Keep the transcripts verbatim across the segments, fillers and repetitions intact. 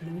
Blue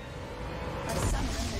A summoner